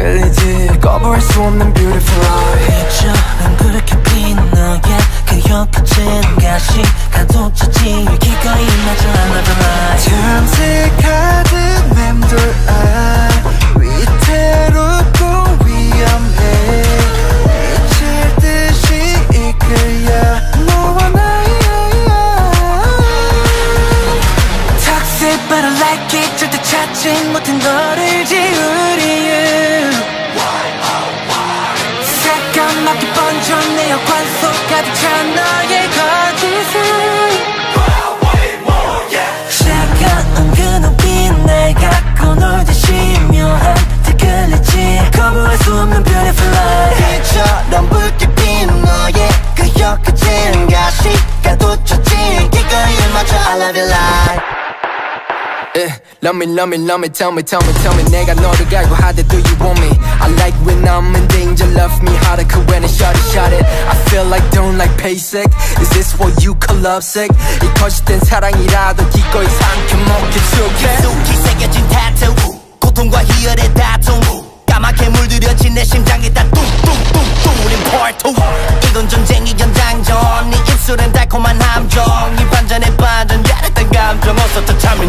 끌리지 꺼버릴 수 없는 beautiful life. 빛처럼 그렇게 빛난 너의 그 옅은 가시 가둬지지 길거리 맞아 another life. 잠식하듯 맴돌 아 위태롭고 위험해 미칠 듯이 이끌려 너와 나의 Toxic but I like it 절대 찾지 못한 너를 지우리 내 여관 속 가득 찬 너의 거짓을 차가운 그눈빛 날 갖고 놀듯이 묘한 댓글이지 거부할 수 없는 beautiful life. 빛처럼 붉게 핀 너의 그 옅은 가시 가도쳤지 길거리를 맞춰 I love your life. Love me, love me, love me, tell me, tell me, tell me 내가 너를 알고 하되 do you want me? I like when I'm in danger, love me harder cause when it's shot it, shot it I feel like don't like basic, is this what you call love sick? 이 거짓된 사랑이라도 기꺼이 삼켜먹게 줄게 깊숙이 새겨진 타투 고통과 희열의 다툼 까맣게 물들여진 내 심장이 다 뚱뚱뚱뚱 우린 벌통 이건 전쟁이 연장전 네 입술엔 달콤한 함정 이 반전에 반전 야릇한 감정 어서 더 참이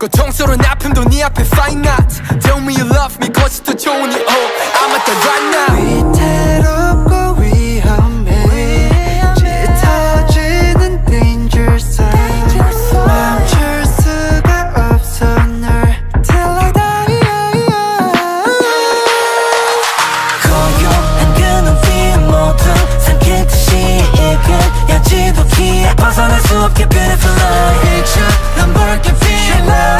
고통스러운 아픔도 네 앞에 fine not Tell me you love me 거짓도 좋으니 oh I'm at the right now 위태롭고 위험해 짙어지는 dangerous time 멈출 수가 없어 널 till I die 고요한 그 눈빛 모두 삼키듯이 지독히 벗어날 수 없게 beautiful life. 빛처럼 붉게 빛나